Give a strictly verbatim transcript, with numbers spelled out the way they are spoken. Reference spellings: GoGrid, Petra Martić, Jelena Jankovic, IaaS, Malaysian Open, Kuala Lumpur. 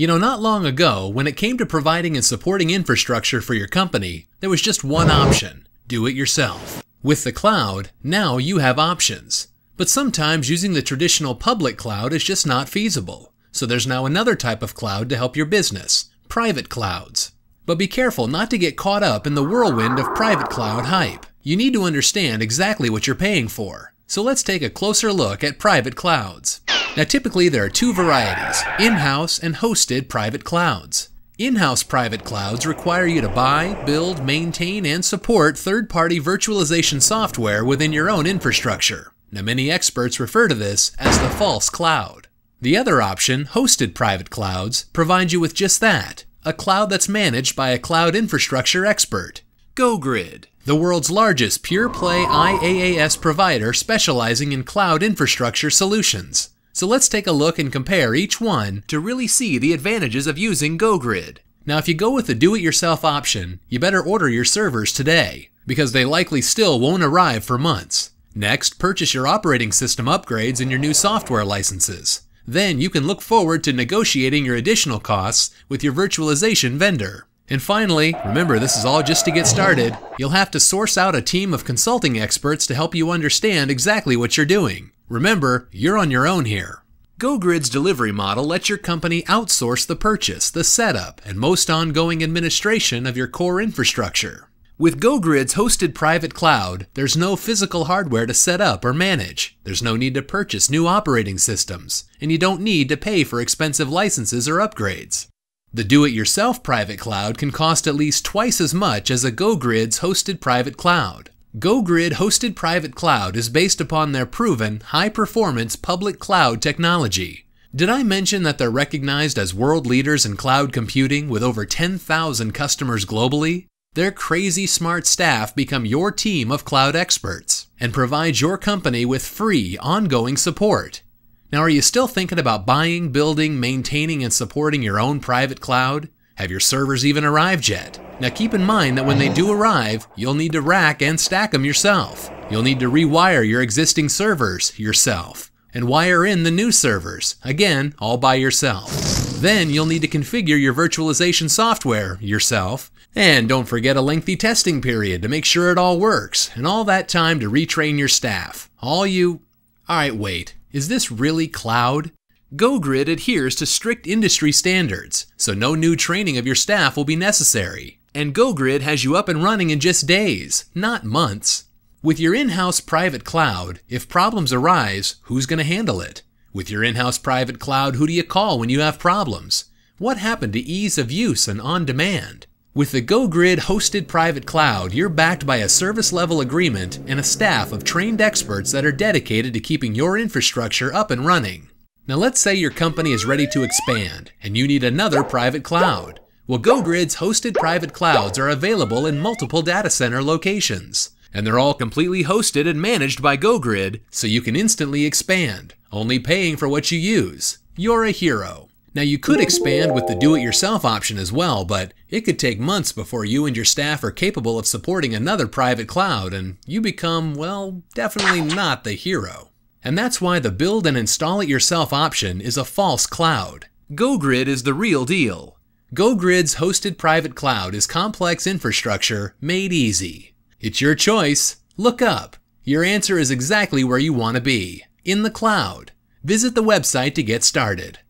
You know, not long ago, when it came to providing and supporting infrastructure for your company, there was just one option: do it yourself. With the cloud, now you have options. But sometimes using the traditional public cloud is just not feasible. So there's now another type of cloud to help your business: private clouds. But be careful not to get caught up in the whirlwind of private cloud hype. You need to understand exactly what you're paying for. So let's take a closer look at private clouds. Now, typically there are two varieties: in-house and hosted private clouds. In-house private clouds require you to buy, build, maintain, and support third-party virtualization software within your own infrastructure. Now, many experts refer to this as the false cloud. The other option, hosted private clouds, provides you with just that: a cloud that's managed by a cloud infrastructure expert. GoGrid, the world's largest pure-play I A A S provider specializing in cloud infrastructure solutions. So let's take a look and compare each one to really see the advantages of using GoGrid. Now, if you go with the do-it-yourself option, you better order your servers today, because they likely still won't arrive for months. Next, purchase your operating system upgrades and your new software licenses. Then you can look forward to negotiating your additional costs with your virtualization vendor. And finally, remember, this is all just to get started. You'll have to source out a team of consulting experts to help you understand exactly what you're doing. Remember, you're on your own here. GoGrid's delivery model lets your company outsource the purchase, the setup, and most ongoing administration of your core infrastructure. With GoGrid's hosted private cloud, there's no physical hardware to set up or manage. There's no need to purchase new operating systems, and you don't need to pay for expensive licenses or upgrades. The do-it-yourself private cloud can cost at least twice as much as a GoGrid's hosted private cloud. GoGrid hosted private cloud is based upon their proven, high-performance public cloud technology. Did I mention that they're recognized as world leaders in cloud computing with over ten thousand customers globally? Their crazy smart staff become your team of cloud experts and provides your company with free, ongoing support. Now, are you still thinking about buying, building, maintaining, and supporting your own private cloud? Have your servers even arrived yet? Now, keep in mind that when they do arrive, you'll need to rack and stack them yourself. You'll need to rewire your existing servers yourself and wire in the new servers, again, all by yourself. Then you'll need to configure your virtualization software yourself, and don't forget a lengthy testing period to make sure it all works, and all that time to retrain your staff. All you... Alright, wait. Is this really cloud? GoGrid adheres to strict industry standards, so no new training of your staff will be necessary. And GoGrid has you up and running in just days, not months. With your in-house private cloud, if problems arise, who's going to handle it? With your in-house private cloud, who do you call when you have problems? What happened to ease of use and on-demand? With the GoGrid hosted private cloud, you're backed by a service level agreement and a staff of trained experts that are dedicated to keeping your infrastructure up and running. Now, let's say your company is ready to expand and you need another private cloud. Well, GoGrid's hosted private clouds are available in multiple data center locations, and they're all completely hosted and managed by GoGrid, so you can instantly expand, only paying for what you use. You're a hero. Now, you could expand with the do-it-yourself option as well, but it could take months before you and your staff are capable of supporting another private cloud, and you become, well, definitely not the hero. And that's why the build and install it yourself option is a false cloud. GoGrid is the real deal. GoGrid's hosted private cloud is complex infrastructure made easy. It's your choice. Look up. Your answer is exactly where you want to be, in the cloud. Visit the website to get started.